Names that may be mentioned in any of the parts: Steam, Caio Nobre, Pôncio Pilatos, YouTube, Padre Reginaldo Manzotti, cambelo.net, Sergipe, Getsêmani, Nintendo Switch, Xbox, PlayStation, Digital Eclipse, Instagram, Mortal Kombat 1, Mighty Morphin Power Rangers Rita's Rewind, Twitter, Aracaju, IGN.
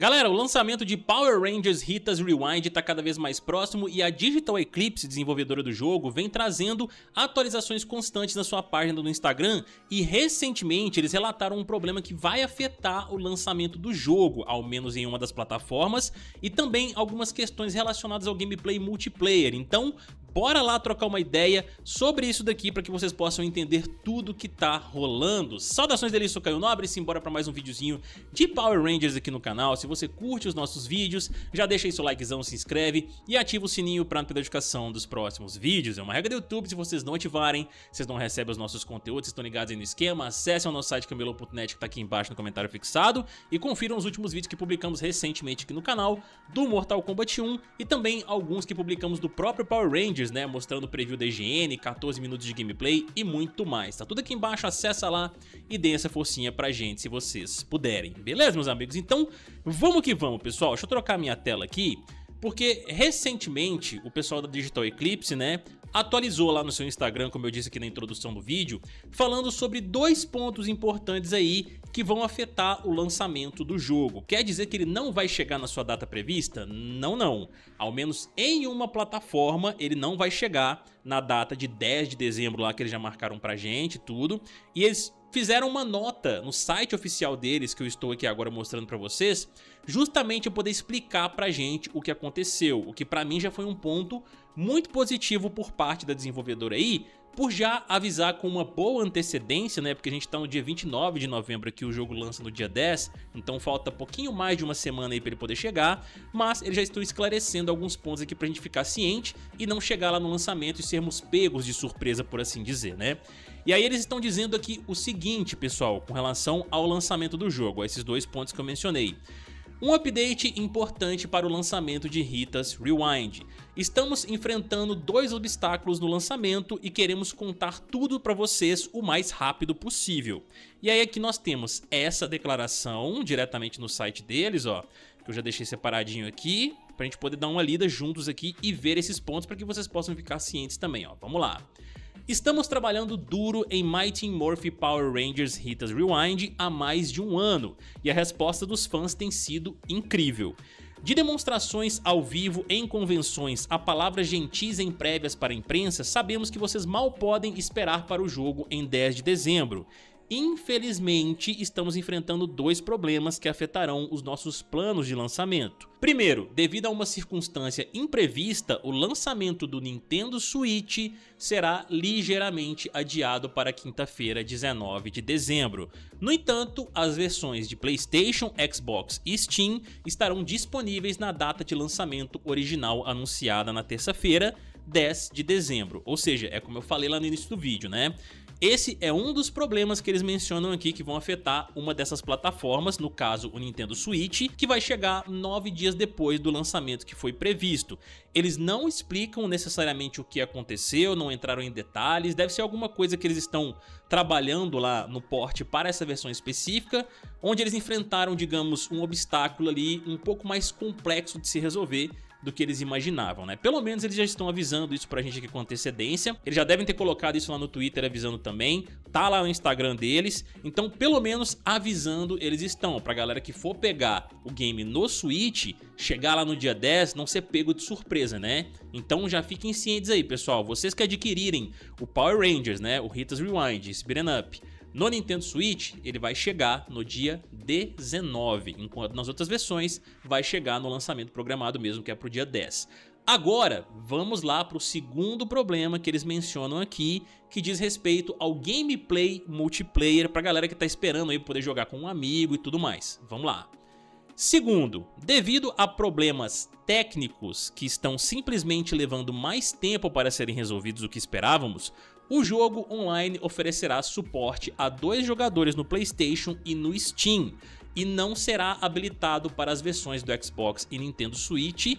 Galera, o lançamento de Power Rangers Rita's Rewind está cada vez mais próximo e a Digital Eclipse, desenvolvedora do jogo, vem trazendo atualizações constantes na sua página no Instagram e recentemente eles relataram um problema que vai afetar o lançamento do jogo, ao menos em uma das plataformas, e também algumas questões relacionadas ao gameplay multiplayer. Então, bora lá trocar uma ideia sobre isso daqui para que vocês possam entender tudo que tá rolando. Saudações dele, eu sou Caio Nobre, simbora para mais um videozinho de Power Rangers aqui no canal. Se você curte os nossos vídeos, já deixa aí seu likezão, se inscreve e ativa o sininho para não perder a notificação dos próximos vídeos. É uma regra do YouTube, se vocês não ativarem, vocês não recebem os nossos conteúdos, vocês estão ligados aí no esquema. Acessem o nosso site cambelo.net que tá aqui embaixo no comentário fixado e confiram os últimos vídeos que publicamos recentemente aqui no canal do Mortal Kombat 1 e também alguns que publicamos do próprio Power Rangers, né, mostrando o preview da IGN, 14 minutos de gameplay e muito mais. Tá tudo aqui embaixo, acessa lá e dê essa forcinha pra gente se vocês puderem. Beleza, meus amigos? Então, vamos que vamos, pessoal. Deixa eu trocar minha tela aqui, porque recentemente o pessoal da Digital Eclipse, né, atualizou lá no seu Instagram, como eu disse aqui na introdução do vídeo, falando sobre dois pontos importantes aí que vão afetar o lançamento do jogo. Quer dizer que ele não vai chegar na sua data prevista? Não, não. Ao menos em uma plataforma ele não vai chegar na data de 10 de dezembro lá que eles já marcaram pra gente, tudo. E eles fizeram uma nota no site oficial deles, que eu estou aqui agora mostrando pra vocês, justamente para poder explicar pra gente o que aconteceu, o que pra mim já foi um ponto muito positivo por parte da desenvolvedora aí, por já avisar com uma boa antecedência, né? Porque a gente tá no dia 29 de novembro aqui, o jogo lança no dia 10, então falta pouquinho mais de uma semana aí pra ele poder chegar, mas eles já estão esclarecendo alguns pontos aqui pra gente ficar ciente e não chegar lá no lançamento e sermos pegos de surpresa, por assim dizer, né? E aí eles estão dizendo aqui o seguinte, pessoal, com relação ao lançamento do jogo, esses dois pontos que eu mencionei. Um update importante para o lançamento de Rita's Rewind. Estamos enfrentando dois obstáculos no lançamento e queremos contar tudo para vocês o mais rápido possível. E aí aqui nós temos essa declaração diretamente no site deles, ó, que eu já deixei separadinho aqui, pra gente poder dar uma lida juntos aqui e ver esses pontos para que vocês possam ficar cientes também, ó. Vamos lá. Estamos trabalhando duro em Mighty Morphin Power Rangers Rita's Rewind há mais de um ano, e a resposta dos fãs tem sido incrível. De demonstrações ao vivo em convenções a palavras gentis em prévias para a imprensa, sabemos que vocês mal podem esperar para o jogo em 10 de dezembro. Infelizmente, estamos enfrentando dois problemas que afetarão os nossos planos de lançamento. Primeiro, devido a uma circunstância imprevista, o lançamento do Nintendo Switch será ligeiramente adiado para quinta-feira, 19 de dezembro. No entanto, as versões de PlayStation, Xbox e Steam estarão disponíveis na data de lançamento original anunciada na terça-feira, 10 de dezembro. Ou seja, é como eu falei lá no início do vídeo, né? Esse é um dos problemas que eles mencionam aqui que vão afetar uma dessas plataformas, no caso o Nintendo Switch, que vai chegar 9 dias depois do lançamento que foi previsto. Eles não explicam necessariamente o que aconteceu, não entraram em detalhes, deve ser alguma coisa que eles estão trabalhando lá no port para essa versão específica, onde eles enfrentaram, digamos, um obstáculo ali um pouco mais complexo de se resolver do que eles imaginavam, né? Pelo menos eles já estão avisando isso pra gente aqui com antecedência. Eles já devem ter colocado isso lá no Twitter avisando também. Tá lá no Instagram deles. Então, pelo menos avisando eles estão. Pra galera que for pegar o game no Switch, chegar lá no dia 10, não ser pego de surpresa, né? Então já fiquem cientes aí, pessoal. Vocês que adquirirem o Power Rangers, né? O Rita's Rewind, esse beat'em up, no Nintendo Switch, ele vai chegar no dia 19, enquanto nas outras versões vai chegar no lançamento programado mesmo, que é pro dia 10. Agora, vamos lá pro segundo problema que eles mencionam aqui, que diz respeito ao gameplay multiplayer pra galera que tá esperando aí poder jogar com um amigo e tudo mais. Vamos lá. Segundo, devido a problemas técnicos que estão simplesmente levando mais tempo para serem resolvidos do que esperávamos, o jogo online oferecerá suporte a 2 jogadores no PlayStation e no Steam, e não será habilitado para as versões do Xbox e Nintendo Switch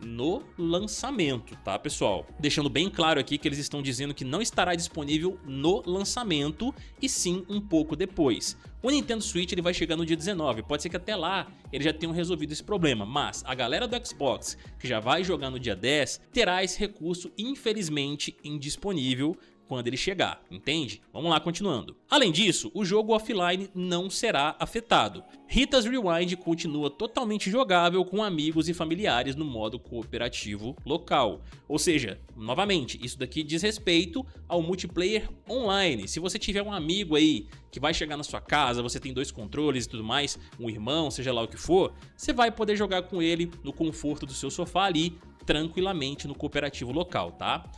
no lançamento, tá, pessoal? Deixando bem claro aqui que eles estão dizendo que não estará disponível no lançamento, e sim um pouco depois. O Nintendo Switch ele vai chegar no dia 19, pode ser que até lá eles já tenham resolvido esse problema, mas a galera do Xbox, que já vai jogar no dia 10, terá esse recurso infelizmente indisponível quando ele chegar, entende? Vamos lá, continuando. Além disso, o jogo offline não será afetado. Rita's Rewind continua totalmente jogável com amigos e familiares no modo cooperativo local. Ou seja, novamente, isso daqui diz respeito ao multiplayer online. Se você tiver um amigo aí que vai chegar na sua casa, você tem dois controles e tudo mais, um irmão, seja lá o que for, você vai poder jogar com ele no conforto do seu sofá ali, tranquilamente no cooperativo local, tá?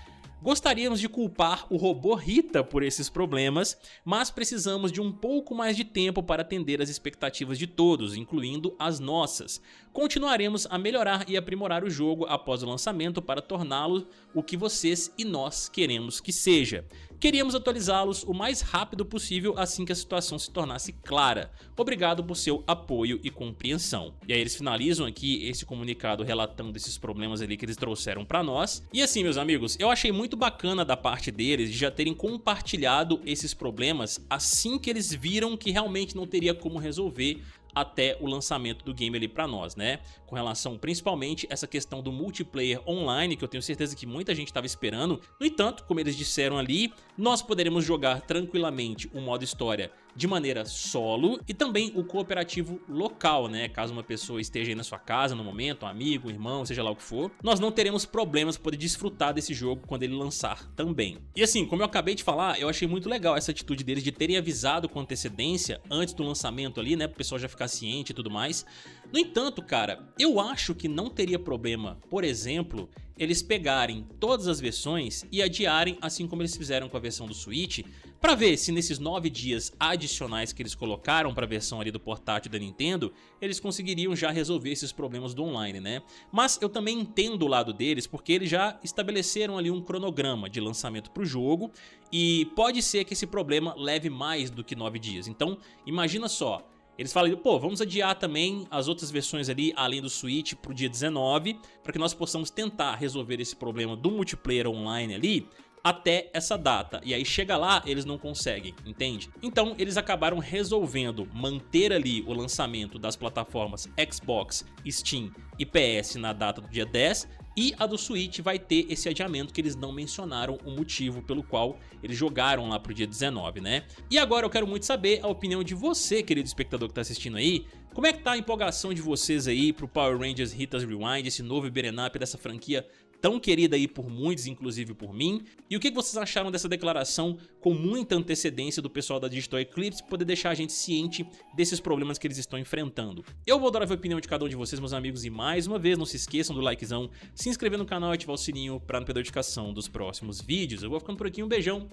Gostaríamos de culpar o robô Rita por esses problemas, mas precisamos de um pouco mais de tempo para atender as expectativas de todos, incluindo as nossas. Continuaremos a melhorar e aprimorar o jogo após o lançamento para torná-lo o que vocês e nós queremos que seja. Queríamos atualizá-los o mais rápido possível assim que a situação se tornasse clara. Obrigado por seu apoio e compreensão. E aí eles finalizam aqui esse comunicado relatando esses problemas ali que eles trouxeram para nós. E assim, meus amigos, eu achei muito bacana da parte deles de já terem compartilhado esses problemas assim que eles viram que realmente não teria como resolver até o lançamento do game ali pra nós, né? Com relação principalmente essa questão do multiplayer online, que eu tenho certeza que muita gente estava esperando. No entanto, como eles disseram ali, nós poderemos jogar tranquilamente o modo história de maneira solo e também o cooperativo local, né? Caso uma pessoa esteja aí na sua casa no momento, um amigo, um irmão, seja lá o que for, nós não teremos problemas para poder desfrutar desse jogo quando ele lançar também. E assim, como eu acabei de falar, eu achei muito legal essa atitude deles de terem avisado com antecedência antes do lançamento ali, né? Pro pessoal já ficar ciente e tudo mais. No entanto, cara, eu acho que não teria problema, por exemplo, eles pegarem todas as versões e adiarem, assim como eles fizeram com a versão do Switch, para ver se nesses 9 dias adicionais que eles colocaram para a versão ali do portátil da Nintendo, eles conseguiriam já resolver esses problemas do online, né? Mas eu também entendo o lado deles, porque eles já estabeleceram ali um cronograma de lançamento para o jogo e pode ser que esse problema leve mais do que 9 dias. Então, imagina só, eles falam, pô, vamos adiar também as outras versões ali, além do Switch, pro dia 19, para que nós possamos tentar resolver esse problema do multiplayer online ali até essa data. E aí chega lá, eles não conseguem, entende? Então eles acabaram resolvendo manter ali o lançamento das plataformas Xbox, Steam e PS na data do dia 10, e a do Switch vai ter esse adiamento que eles não mencionaram o motivo pelo qual eles jogaram lá pro dia 19, né? E agora eu quero muito saber a opinião de você, querido espectador que tá assistindo aí. Como é que tá a empolgação de vocês aí pro Power Rangers Rita's Rewind, esse novo beat'em up dessa franquia tão querida aí por muitos, inclusive por mim? E o que vocês acharam dessa declaração com muita antecedência do pessoal da Digital Eclipse, poder deixar a gente ciente desses problemas que eles estão enfrentando? Eu vou adorar ver a opinião de cada um de vocês, meus amigos, e mais uma vez, não se esqueçam do likezão, se inscrever no canal e ativar o sininho para não perder a notificação dos próximos vídeos. Eu vou ficando por aqui, um beijão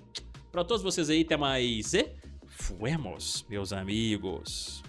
pra todos vocês aí, até mais e fuemos, meus amigos!